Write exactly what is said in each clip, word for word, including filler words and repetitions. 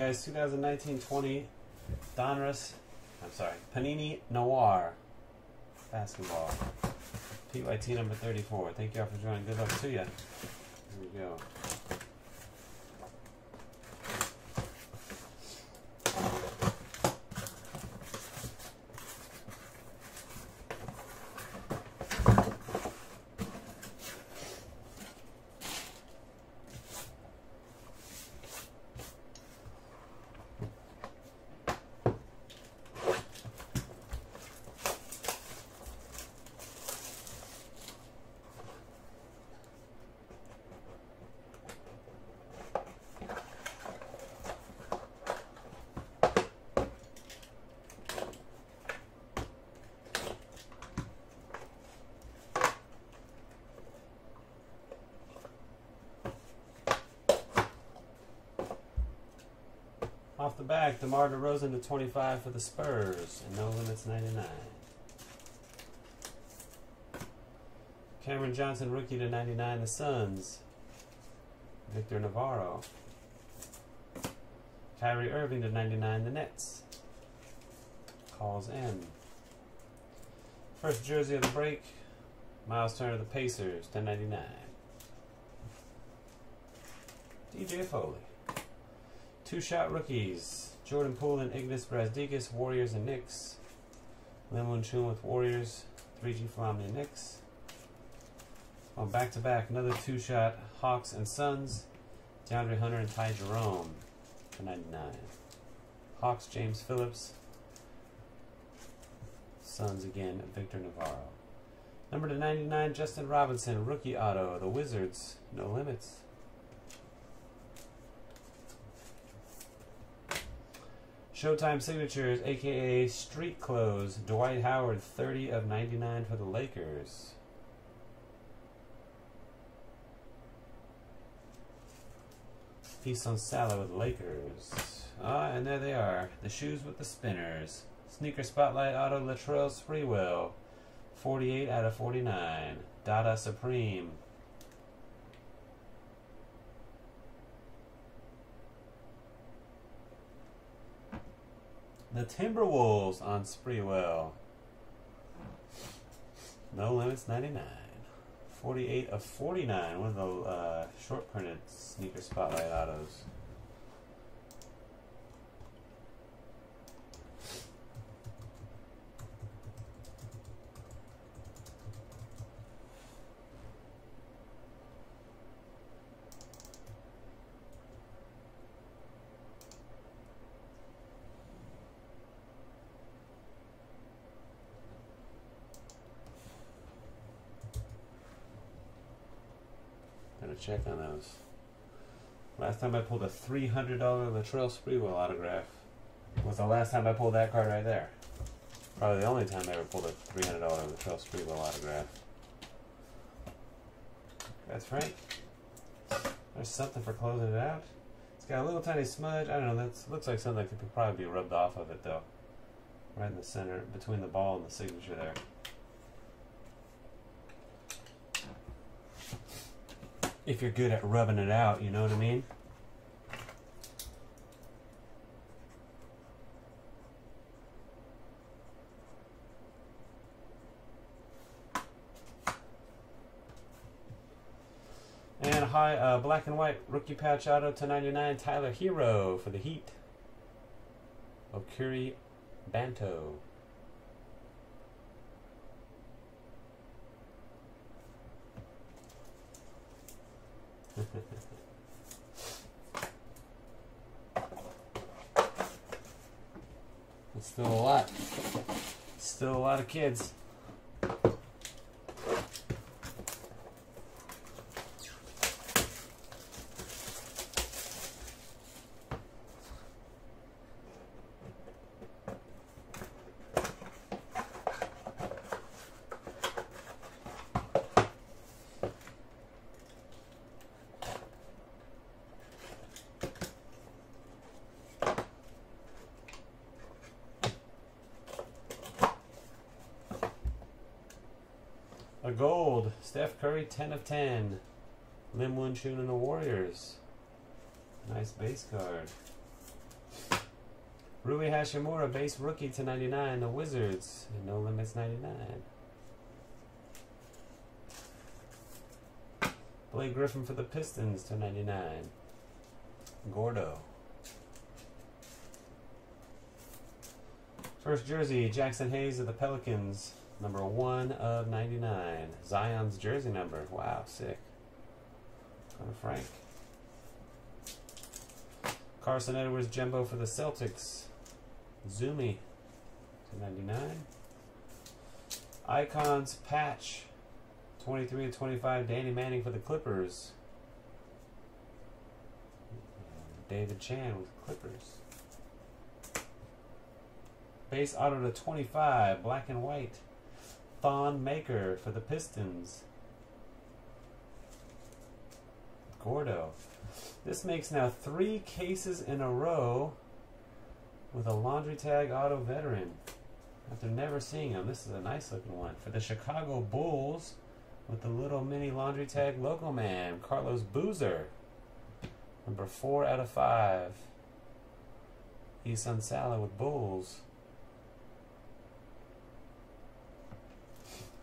other guys, twenty nineteen twenty, Donruss, I'm sorry, Panini Noir basketball. P Y T number thirty-four. Thank you all for joining. Good luck to you. Here we go. Off the back, DeMar DeRozan to twenty-five for the Spurs, and no limits ninety-nine. Cameron Johnson, rookie to ninety-nine, the Suns. Victor Navarro. Kyrie Irving to ninety-nine, the Nets. Calls in. First jersey of the break, Myles Turner, the Pacers, to ninety-nine. D J Foley. Two-shot rookies, Jordan Poole and Ignas Brazdeikis, Warriors and Knicks. Lin Woon-Chun with Warriors, three G Flamini Knicks. On back-to-back, another two-shot, Hawks and Suns, DeAndre Hunter and Ty Jerome for ninety-nine. Hawks, James Phillips. Suns again, Victor Navarro. Number to ninety-nine, Justin Robinson, rookie auto, the Wizards, no limits. Showtime signatures, a k a. Street Clothes, Dwight Howard, thirty of ninety-nine for the Lakers. Ihsan Salah with the Lakers. Ah, and there they are. The shoes with the spinners. Sneaker Spotlight Auto, Latrell Sprewell, forty-eight out of forty-nine. Dada Supreme. The Timberwolves on Sprewell. No limits, ninety-nine. forty-eight of forty-nine. One of the uh, short printed sneaker spotlight autos. Check on those. Last time I pulled a three hundred dollar Latrell Sprewell autograph was the last time I pulled that card right there. Probably the only time I ever pulled a three hundred dollar Latrell Sprewell autograph. That's right. There's something for closing it out. It's got a little tiny smudge. I don't know, that looks like something that could probably be rubbed off of it though. Right in the center, between the ball and the signature there. If you're good at rubbing it out, you know what I mean? And high uh, black and white rookie patch auto to ninety-nine, Tyler Hero for the Heat. Okuri Banto. It's still a lot. It's still a lot of kids. A gold, Steph Curry, ten of ten. Lin Woon-Chun and the Warriors. Nice base card. Rui Hachimura, base rookie to ninety-nine. The Wizards, no limits ninety-nine. Blake Griffin for the Pistons to ninety-nine. Gordo. First jersey, Jaxson Hayes of the Pelicans, number one of ninety-nine. Zion's jersey number. Wow, sick. Connor Frank. Carson Edwards Jumbo for the Celtics. Zumi to ninety-nine. Icons patch twenty-three of twenty-five. Danny Manning for the Clippers. David Chan with the Clippers. Base auto to twenty-five. Black and white. Thon Maker for the Pistons. Gordo. This makes now three cases in a row with a laundry tag auto veteran. After never seeing him, this is a nice looking one. For the Chicago Bulls with the little mini laundry tag logo man, Carlos Boozer. Number four out of five. Ihsan Salah with Bulls.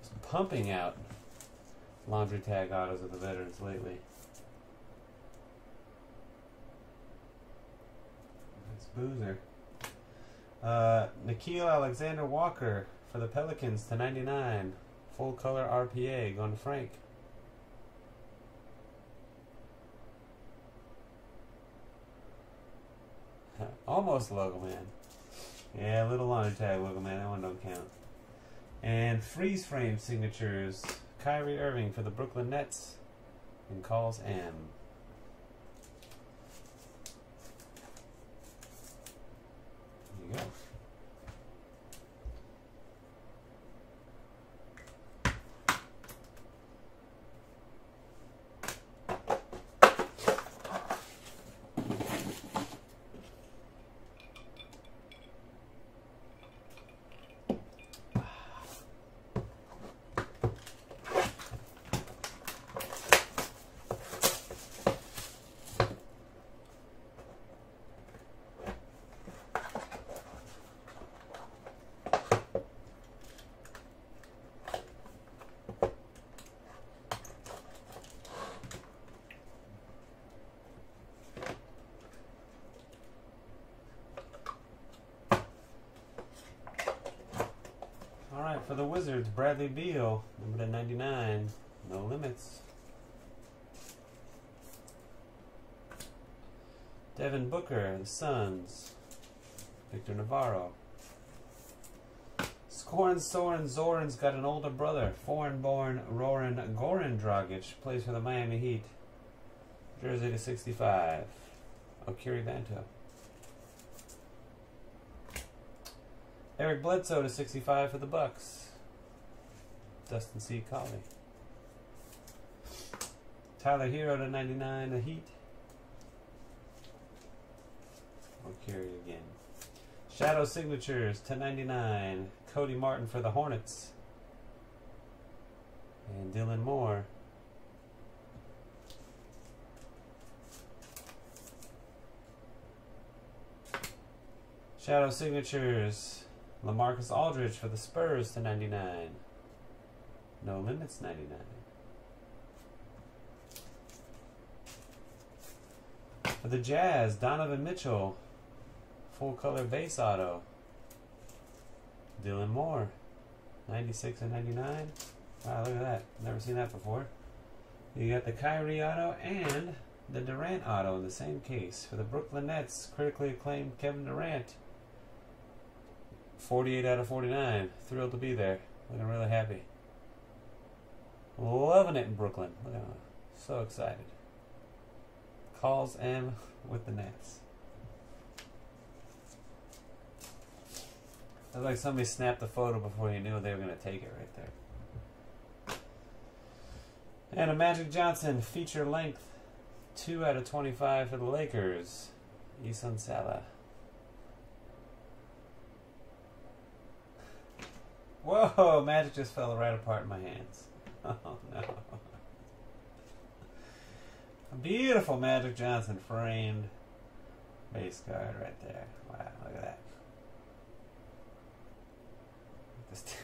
It's pumping out laundry tag autos of the veterans lately. Boozer. Uh, Nickeil Alexander-Walker for the Pelicans to ninety-nine. Full color R P A going to Frank. Almost logo man. Yeah, little laundry tag logo man. That one don't count. And freeze frame signatures. Kyrie Irving for the Brooklyn Nets. And Calls M. For the Wizards, Bradley Beal, number to ninety-nine, no limits. Devin Booker, the Suns, Victor Navarro. Scorin' Soren Zorin's got an older brother, foreign-born Roran Goran Dragic, plays for the Miami Heat. Jersey to sixty-five, Okiri Banto. Eric Bledsoe to sixty-five for the Bucks. Dustin C. Colley. Tyler Hero to ninety-nine, the Heat. We'll carry again. Shadow signatures to ninety-nine. Cody Martin for the Hornets. And Dylan Moore. Shadow signatures. LaMarcus Aldridge for the Spurs to ninety-nine. No limits ninety-nine. For the Jazz, Donovan Mitchell. Full color base auto. Dylan Moore. ninety-six and ninety-nine. Wow, look at that. Never seen that before. You got the Kyrie auto and the Durant auto in the same case. For the Brooklyn Nets, critically acclaimed Kevin Durant. forty-eight out of forty-nine. Thrilled to be there. Looking really happy. Loving it in Brooklyn. Look at him. So excited. Calls M with the Nets. It was like somebody snapped the photo before you knew they were going to take it right there. And a Magic Johnson feature length. two out of twenty-five for the Lakers. Ihsan Salah. Whoa, Magic just fell right apart in my hands. Oh, no. A beautiful Magic Johnson framed base guard right there. Wow, look at that. Just,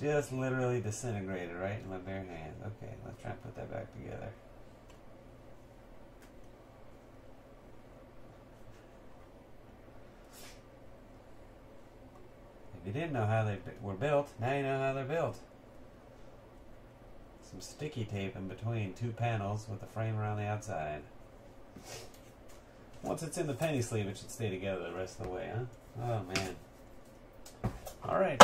just literally disintegrated right in my bare hands. Okay, let's try and put that back together. If you didn't know how they were built, now you know how they're built. Some sticky tape in between two panels with a frame around the outside. Once it's in the penny sleeve, it should stay together the rest of the way, huh? Oh, man. Alright.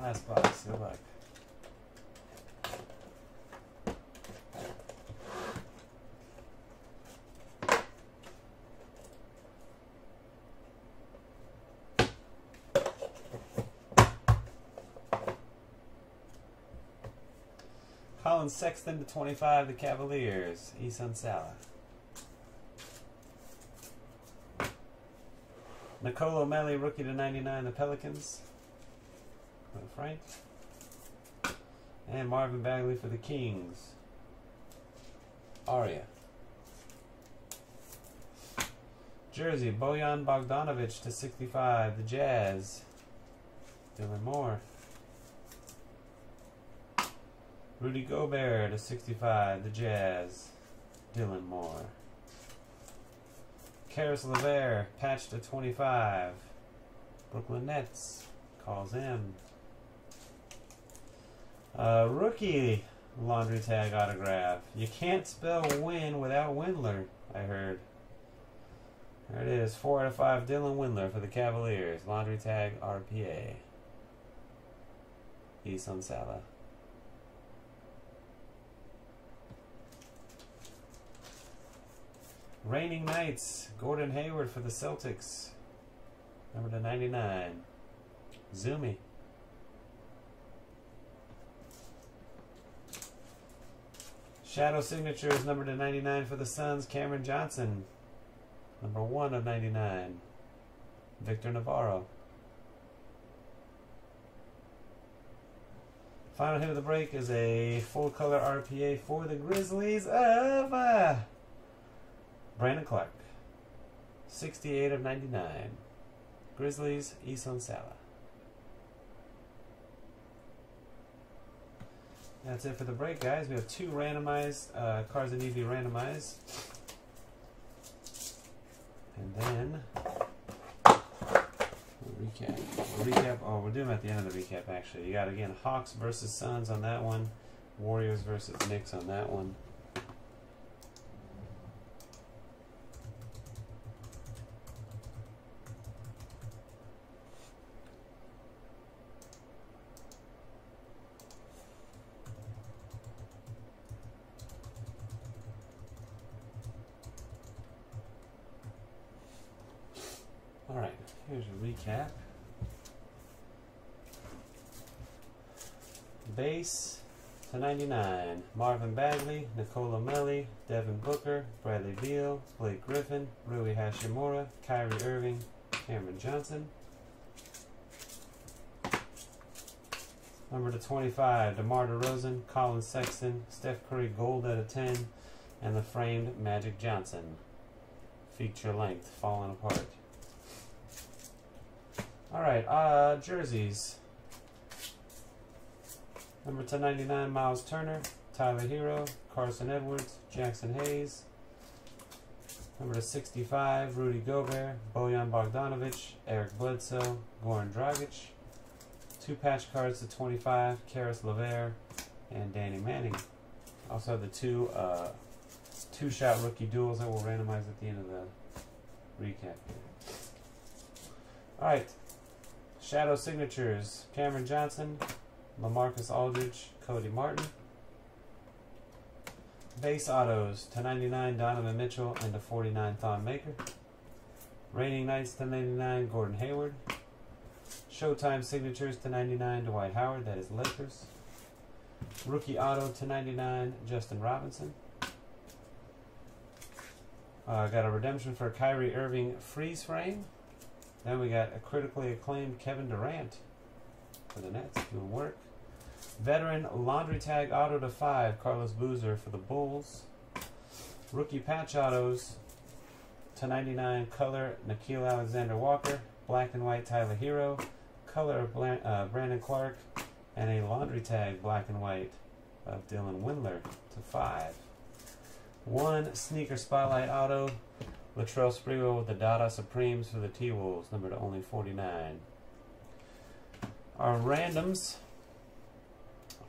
Last box, good luck. Colin Sexton to twenty-five, the Cavaliers. Ihsan Salah. Nicolo O'Malley, rookie to ninety-nine, the Pelicans. Frank. And Marvin Bagley for the Kings. Aria. Jersey, Bojan Bogdanovic to sixty-five, the Jazz. Dylan Moore. Rudy Gobert to sixty-five, the Jazz. Dylan Moore. Karis LeVert, patch to twenty-five. Brooklyn Nets, calls in. Uh, rookie laundry tag autograph. You can't spell win without Windler, I heard. There it is, four out of five, Dylan Windler for the Cavaliers. Laundry tag R P A. Ihsan Salah. Reigning Knights, Gordon Hayward for the Celtics. Number to ninety-nine. Zumi. Shadow Signatures, number to ninety-nine for the Suns, Cameron Johnson. Number one of ninety-nine. Victor Navarro. Final hit of the break is a full color R P A for the Grizzlies of... Uh, Brandon Clark, sixty-eight of ninety-nine. Grizzlies, Ihsan Salah. That's it for the break, guys. We have two randomized uh, cards that need to be randomized. And then, we'll recap. We'll recap. Oh, we'll do them at the end of the recap, actually. You got, again, Hawks versus Suns on that one, Warriors versus Knicks on that one. Alright, here's a recap. Base to ninety-nine. Marvin Bagley, Nicolo Melli, Devin Booker, Bradley Beal, Blake Griffin, Rui Hachimura, Kyrie Irving, Cameron Johnson. Number to twenty-five, DeMar DeRozan, Colin Sexton, Steph Curry Gold out of ten, and the framed Magic Johnson. Feature length, falling apart. Alright, uh, jerseys. Number ten ninety-nine, Myles Turner, Tyler Hero, Carson Edwards, Jaxson Hayes. Number sixty-five, Rudy Gobert, Bojan Bogdanovic, Eric Bledsoe, Goran Dragic. Two patch cards to twenty-five, Karis LeVert, and Danny Manning. Also the two uh, two-shot rookie duels that we'll randomize at the end of the recap. Alright. Shadow Signatures, Cameron Johnson, LaMarcus Aldridge, Cody Martin. Base Autos, to ninety-nine, Donovan Mitchell, and to forty-nine, Thon Maker. Reigning Knights, to ninety-nine, Gordon Hayward. Showtime Signatures, to ninety-nine, Dwight Howard, that is Lakers. Rookie auto to ninety-nine, Justin Robinson. Uh, got a redemption for Kyrie Irving freeze frame. Then we got a critically acclaimed Kevin Durant for the Nets, doing work. Veteran laundry tag auto to five, Carlos Boozer for the Bulls. Rookie patch autos to ninety-nine, color Nickeil Alexander-Walker. Black and white Tyler Hero. Color uh, Brandon Clark. And a laundry tag black and white of Dylan Windler to five. One sneaker spotlight auto, Latrell Sprewell with the Dada Supremes for the T-Wolves, number to only forty-nine. Our randoms.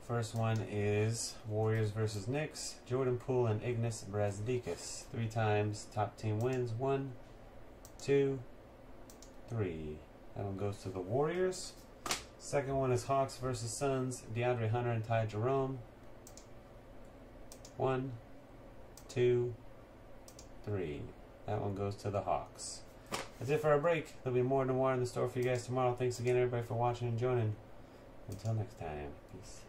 First one is Warriors versus Knicks. Jordan Poole and Ignas Brazdeikis. Three times top team wins. One, two, three. That one goes to the Warriors. Second one is Hawks versus Suns. DeAndre Hunter and Ty Jerome. One, two, three. That one goes to the Hawks. That's it for our break. There'll be more Noir in the store for you guys tomorrow. Thanks again, everybody, for watching and joining. Until next time, peace.